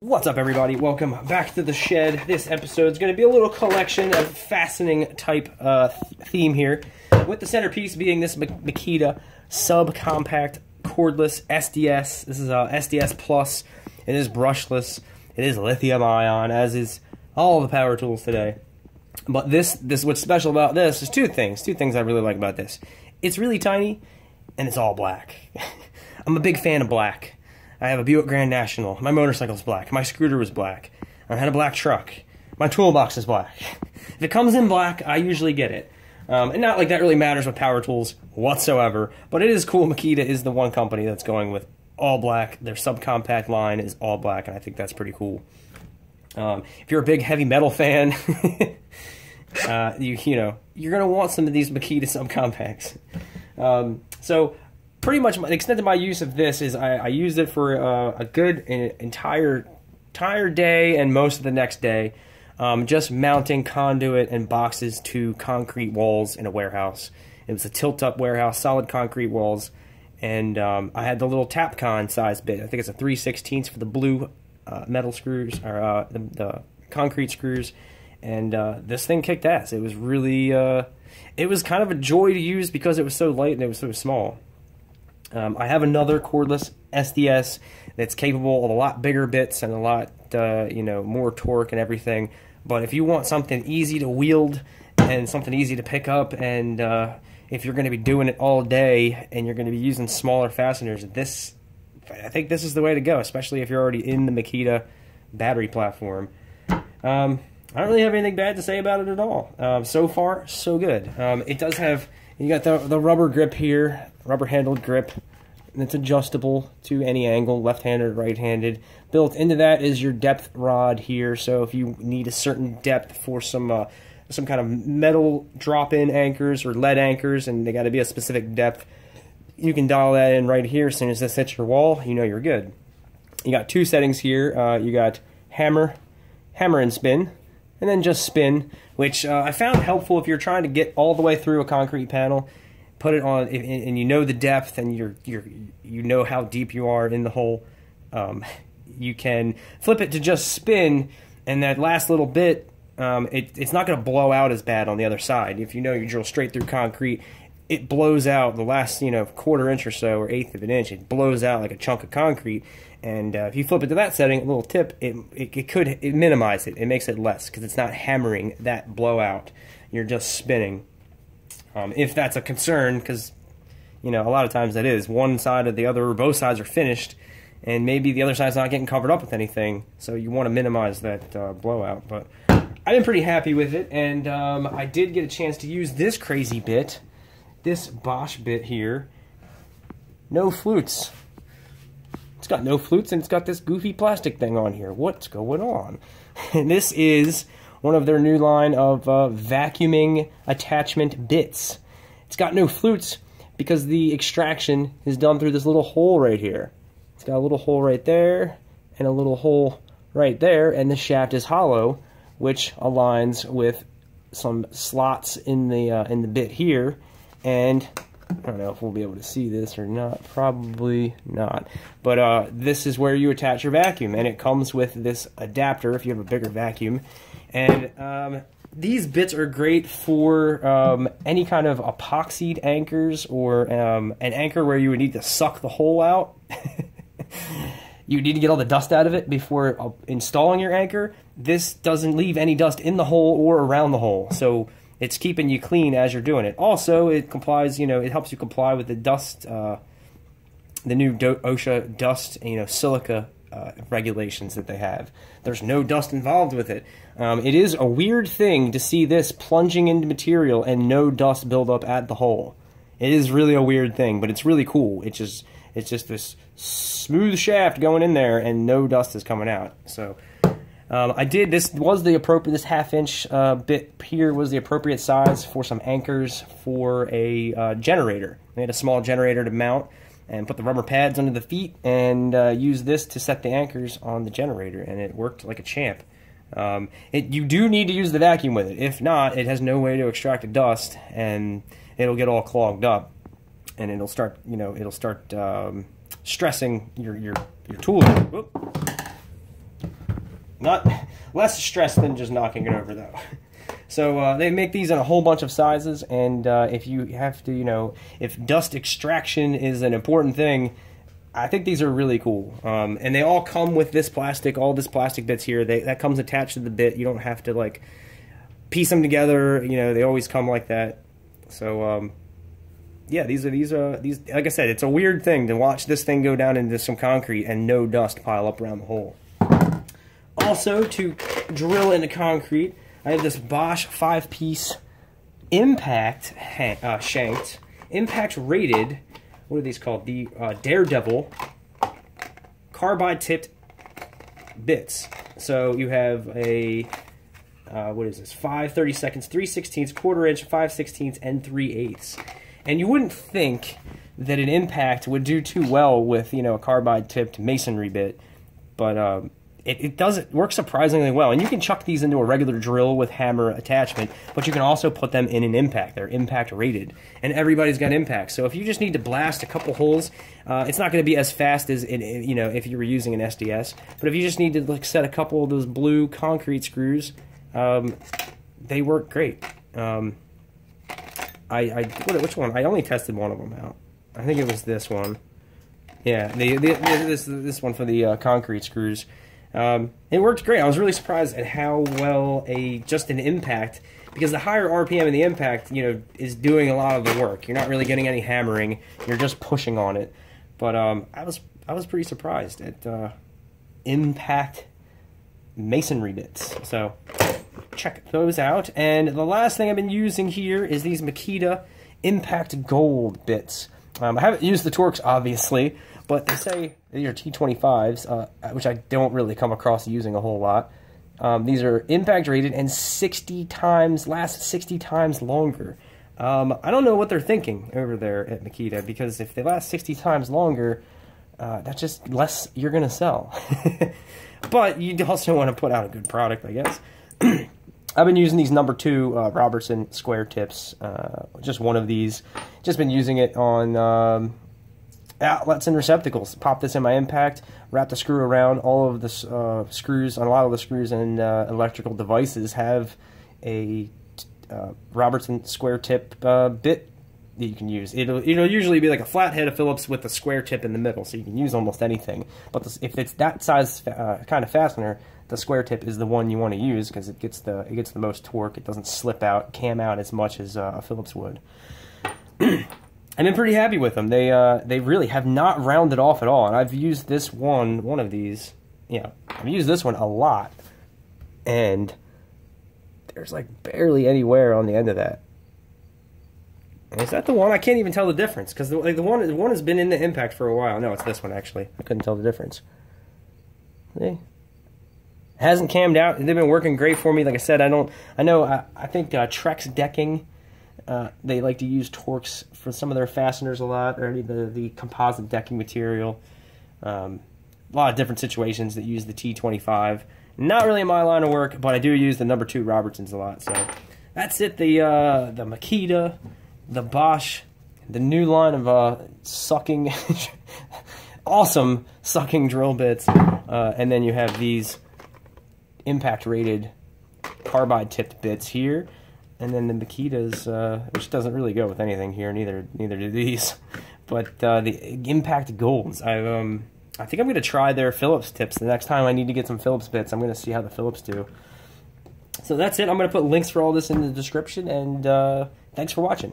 What's up, everybody? Welcome back to the shed. This episode is going to be a little collection of fastening type theme here, with the centerpiece being this Makita subcompact cordless SDS. This is a SDS Plus. It is brushless. It is lithium ion, as is all the power tools today. But this what's special about this is two things I really like about this. It's really tiny, and it's all black. I'm a big fan of black. I have a Buick Grand National. My motorcycle's black. My scooter was black. I had a black truck. My toolbox is black. If it comes in black, I usually get it. And not like that really matters with power tools whatsoever, but it is cool. Makita is the one company that's going with all black. Their subcompact line is all black, and I think that's pretty cool. If you're a big heavy metal fan, you're going to want some of these Makita subcompacts. Pretty much the extent of my use of this is I used it for a good entire day and most of the next day, just mounting conduit and boxes to concrete walls in a warehouse. It was a tilt-up warehouse, solid concrete walls, and I had the little TAPCON size bit. I think it's a 3/16 for the blue metal screws, or the concrete screws, and this thing kicked ass. It was really, it was kind of a joy to use because it was so light and it was so small. I have another cordless SDS that's capable of a lot bigger bits and a lot, more torque and everything. But if you want something easy to wield and something easy to pick up, and if you're going to be doing it all day and you're going to be using smaller fasteners, I think this is the way to go, especially if you're already in the Makita battery platform. I don't really have anything bad to say about it at all. So far, so good. It does have... You got the rubber grip here, rubber-handled grip, and it's adjustable to any angle, left-handed, right-handed. Built into that is your depth rod here, so if you need a certain depth for some kind of metal drop-in anchors or lead anchors, and they got to be a specific depth, you can dial that in right here. As soon as this hits your wall, you know you're good. You got two settings here. You got hammer and spin. And then just spin, which I found helpful if you're trying to get all the way through a concrete panel. Put it on, and you know the depth, and you know how deep you are in the hole. You can flip it to just spin, and that last little bit, it's not going to blow out as bad on the other side. If you know you drill straight through concrete, it blows out the last quarter inch or so, or eighth of an inch. It blows out like a chunk of concrete. And if you flip it to that setting, a little tip, it minimizes it. It makes it less because it's not hammering that blowout. You're just spinning. If that's a concern, because a lot of times that is. One side or the other, or both sides are finished, and maybe the other side's not getting covered up with anything. So you want to minimize that blowout. But I've been pretty happy with it, and I did get a chance to use this crazy bit, this Bosch bit here. No flutes. It's got no flutes, and it's got this goofy plastic thing on here. What's going on? And this is one of their new line of vacuuming attachment bits. It's got no flutes because the extraction is done through this little hole right here. It's got a little hole right there and a little hole right there, and the shaft is hollow, which aligns with some slots in the bit here. And I don't know if we'll be able to see this or not. Probably not. But this is where you attach your vacuum, and it comes with this adapter if you have a bigger vacuum. And these bits are great for any kind of epoxied anchors, or an anchor where you would need to suck the hole out. You need to get all the dust out of it before installing your anchor. This doesn't leave any dust in the hole or around the hole, so it's keeping you clean as you're doing it. Also, it complies, it helps you comply with the dust, the new OSHA dust, silica regulations that they have. There's no dust involved with it. It is a weird thing to see this plunging into material and no dust buildup at the hole. It is really a weird thing, but it's really cool. It's just this smooth shaft going in there and no dust is coming out. So. This half-inch bit here was the appropriate size for some anchors for a generator. They had a small generator to mount and put the rubber pads under the feet, and use this to set the anchors on the generator, and it worked like a champ. You do need to use the vacuum with it. If not, it has no way to extract the dust, and it'll get all clogged up, and it'll start, stressing your tooling. Whoop. Not less stress than just knocking it over, though. So they make these in a whole bunch of sizes, and if you have to, you know, if dust extraction is an important thing, I think these are really cool. And they all come with this plastic, all this plastic bits here. That comes attached to the bit. You don't have to, like, piece them together. You know, they always come like that. So, yeah, these. Like I said, it's a weird thing to watch this thing go down into some concrete and no dust pile up around the hole. Also, to drill into concrete, I have this Bosch 5-piece impact shanked, impact rated, what are these called? The Daredevil carbide tipped bits. So you have a, what is this, 5/32, 3/16, 1/4", 5/16, and 3/8. And you wouldn't think that an impact would do too well with, you know, a carbide tipped masonry bit, but it does work surprisingly well. And you can chuck these into a regular drill with hammer attachment, but you can also put them in an impact. They're impact rated, and everybody's got impacts. So if you just need to blast a couple holes, it's not going to be as fast as you know, if you were using an SDS. But if you just need to, like, set a couple of those blue concrete screws, they work great. Which one? I only tested one of them out. I think it was this one. Yeah, this one for the concrete screws. It worked great. I was really surprised at how well just an impact, because the higher RPM in the impact, you know, is doing a lot of the work. You're not really getting any hammering. You're just pushing on it. But I was pretty surprised at impact masonry bits. So check those out. And the last thing I've been using here is these Makita impact gold bits. I haven't used the Torx, obviously, but they say these are T25s, which I don't really come across using a whole lot. These are impact rated and 60 times longer. I don't know what they're thinking over there at Makita, because if they last 60 times longer, that's just less you're going to sell. But you also want to put out a good product, I guess. I've been using these number 2 Robertson square tips, just one of these. Just been using it on outlets and receptacles. Pop this in my impact, wrap the screw around. All of the screws, on a lot of the screws and electrical devices have a Robertson square tip bit that you can use. It'll usually be like a flathead of Phillips with a square tip in the middle, so you can use almost anything. But if it's that size kind of fastener, the square tip is the one you want to use, because it gets the most torque. It doesn't slip out, cam out as much as a Phillips would. I've been pretty happy with them. They really have not rounded off at all, and I've used this one of these. Yeah, I've used this one a lot, and there's like barely any wear on the end of that. Is that the one? I can't even tell the difference, because the one has been in the impact for a while. No, it's this one actually. I couldn't tell the difference. See? Hasn't cammed out. They've been working great for me. Like I said, I think Trex decking, they like to use Torx for some of their fasteners a lot, or the composite decking material. A lot of different situations that use the T25. Not really my line of work, but I do use the number 2 Robertsons a lot. So that's it. The Makita, the Bosch, the new line of sucking, awesome sucking drill bits, and then you have these impact rated carbide tipped bits here, and then the Makita's, which doesn't really go with anything here, neither do these, but the impact golds. I think I'm gonna try their Phillips tips the next time I need to get some Phillips bits. I'm gonna see how the Phillips do. So that's it. I'm gonna put links for all this in the description, and thanks for watching.